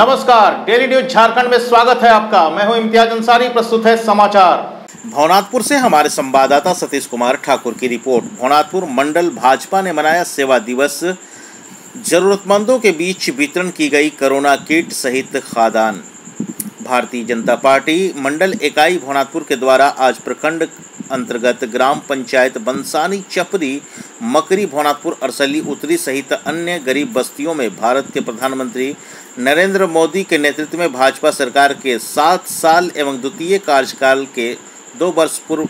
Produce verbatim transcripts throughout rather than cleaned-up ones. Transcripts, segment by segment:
नमस्कार, daily news Jharkhand में स्वागत है आपका। मैं हूं इम्तियाज अंसारी, प्रस्तुत है समाचार। भवनाथपुर से हमारे संवाददाता सतीश कुमार ठाकुर की रिपोर्ट। भवनाथपुर मंडल भाजपा ने मनाया सेवा दिवस। जरूरतमंदों के बीच वितरण की गई कोरोना किट सहित खाद्यान्न। भारतीय जनता पार्टी मंडल इकाई भवनाथपुर के द्वारा आज प्रखंड अंतर्गत ग्राम पंचायत बंसानी, चपरी, मकरी, भवनाथपुर, अरसली उत्तरी सहित अन्य गरीब बस्तियों में भारत के प्रधानमंत्री नरेंद्र मोदी के नेतृत्व में भाजपा सरकार के सात साल एवं द्वितीय कार्यकाल के दो वर्ष पूर्व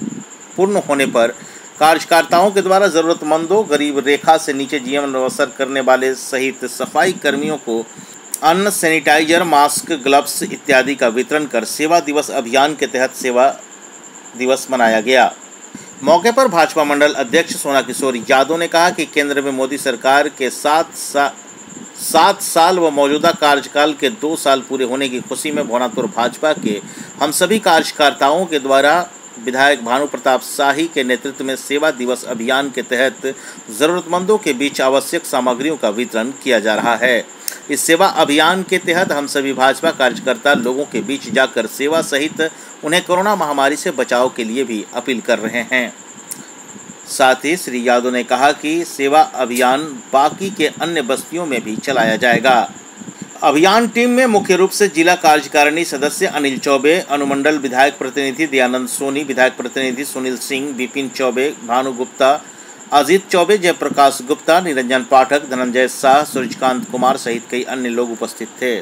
पूर्ण होने पर कार्यकर्ताओं के द्वारा जरूरतमंदों, गरीब रेखा से नीचे जीवन बसर करने वाले सहित सफाई कर्मियों को अन्न, सैनिटाइजर, मास्क, ग्लव्स इत्यादि का वितरण कर सेवा दिवस अभियान के तहत सेवा दिवस मनाया गया। मौके पर भाजपा मंडल अध्यक्ष सोनाकिशोर यादव ने कहा कि केंद्र में मोदी सरकार के सात सा, सात साल व मौजूदा कार्यकाल के दो साल पूरे होने की खुशी में भवनाथपुर भाजपा के हम सभी कार्यकर्ताओं के द्वारा विधायक भानु प्रताप शाही के नेतृत्व में सेवा दिवस अभियान के तहत ज़रूरतमंदों के बीच आवश्यक सामग्रियों का वितरण किया जा रहा है। इस सेवा अभियान के तहत हम सभी भाजपा कार्यकर्ता लोगों के बीच जाकर सेवा सहित उन्हें कोरोना महामारी से बचाव के लिए भी अपील कर रहे हैं। साथ ही श्री यादव ने कहा कि सेवा अभियान बाकी के अन्य बस्तियों में भी चलाया जाएगा। अभियान टीम में मुख्य रूप से जिला कार्यकारिणी सदस्य अनिल चौबे, अनुमंडल विधायक प्रतिनिधि दयानंद सोनी, विधायक प्रतिनिधि सुनील सिंह, विपिन चौबे, भानु गुप्ता, अजीत चौबे, जयप्रकाश गुप्ता, निरंजन पाठक, धनंजय साह, सूर्यकांत कुमार सहित कई अन्य लोग उपस्थित थे।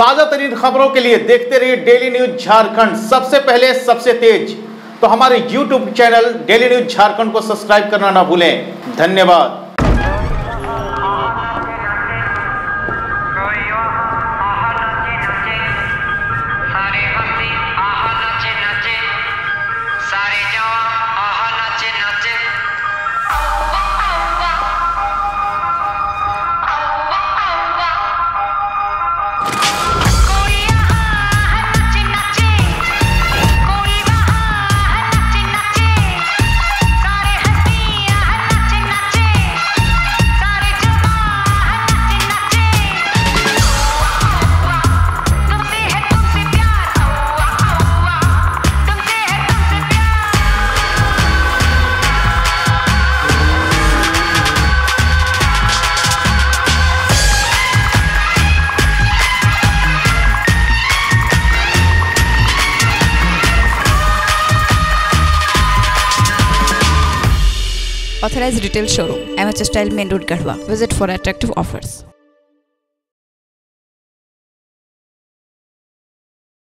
ताजा तरीन खबरों के लिए देखते रहिए डेली न्यूज झारखंड, सबसे पहले, सबसे तेज। तो हमारे YouTube channel daily news Jharkhand को सब्सक्राइब करना ना भूलें। धन्यवाद। Authorized retail showroom, M H style, main road, Gढ़wa. Visit for attractive offers.